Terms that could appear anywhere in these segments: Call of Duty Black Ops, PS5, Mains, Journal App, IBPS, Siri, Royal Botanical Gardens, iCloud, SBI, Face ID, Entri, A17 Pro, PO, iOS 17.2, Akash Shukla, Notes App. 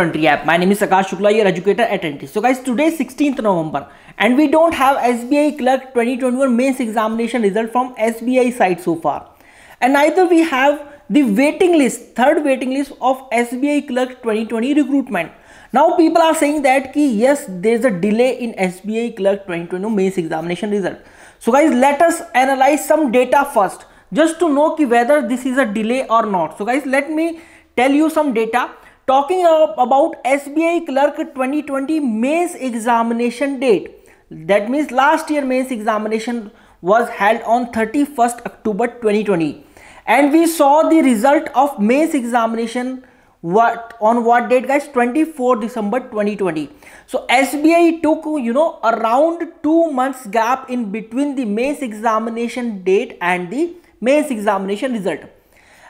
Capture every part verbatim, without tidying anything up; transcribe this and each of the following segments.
to Entri app. My name is Akash Shukla, your educator at Entri. So guys, today is sixteenth November and we don't have S B I Clerk twenty twenty-one mains examination result from S B I side so far. And neither we have the waiting list, third waiting list of S B I Clerk twenty twenty recruitment. Now people are saying that ki, yes, there is a delay in S B I Clerk twenty twenty mains examination result. So guys, let us analyze some data first, just to know ki whether this is a delay or not. So guys, let me tell you some data. Talking about S B I Clerk twenty twenty mains examination date, that means last year mains examination was held on thirty-first October twenty twenty, and we saw the result of mains examination what on what date guys, twenty-fourth December twenty twenty. So S B I took, you know, around two months gap in between the mains examination date and the mains examination result.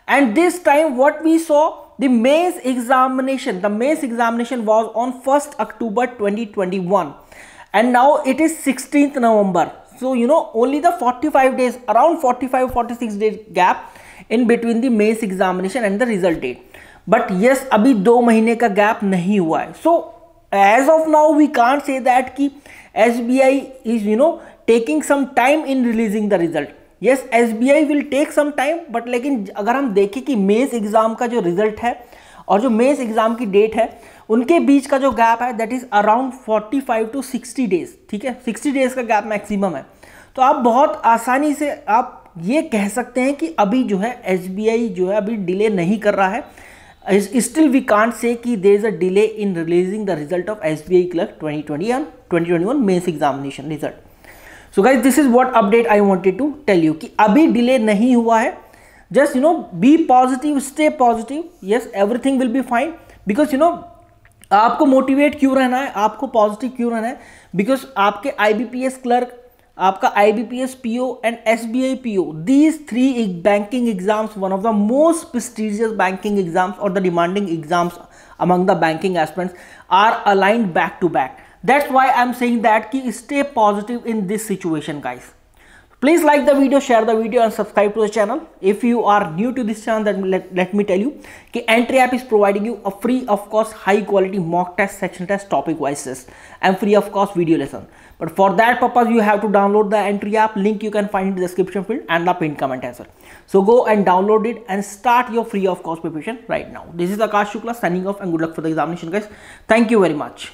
And this time what we saw, the mains examination, the mains examination was on first October twenty twenty-one, and now it is sixteenth November. So you know, only the forty-five days, around forty-five forty-six days gap in between the mains examination and the result date. But yes, abhi two mahine ka gap nahi hua hai. So as of now, we can't say that ki S B I is, you know, taking some time in releasing the result. Yes, S B I will take some time, but लेकिन अगर हम देखें कि mains exam का जो result है और जो मेंस एग्जाम की डेट है उनके बीच का जो गैप है, that is around forty-five to sixty days, ठीक है, sixty डेज का गैप मैक्सिमम है. तो आप बहुत आसानी से आप ये कह सकते हैं कि अभी जो है S B I जो है अभी डिले नहीं कर रहा है. Still we can't say कि there is a delay in releasing the result of S B I Clerk twenty twenty and twenty twenty-one mains examination result. So guys, this is what update I wanted to tell you कि अभी delay नहीं हुआ है. Just you know, be positive, stay positive. Yes, everything will be fine. Because you know, आपको motivate क्यों रहना है, आपको positive क्यों रहना है, because आपके I B P S Clerk, आपका I B P S P O and S B I P O, these three banking exams, one of the most prestigious banking exams or the demanding exams among the banking aspirants, are aligned back to back. That's why I'm saying that ki stay positive in this situation guys. Please like the video, share the video and subscribe to the channel. If you are new to this channel, then let, let me tell you ki Entri app is providing you a free, of course, high quality mock test, section test, topic wise test and free, of course, video lesson. But for that purpose, you have to download the Entri app. Link you can find in the description field and the pinned comment as well. So go and download it and start your free, of course, preparation right now. This is Akash Shukla signing off and good luck for the examination guys. Thank you very much.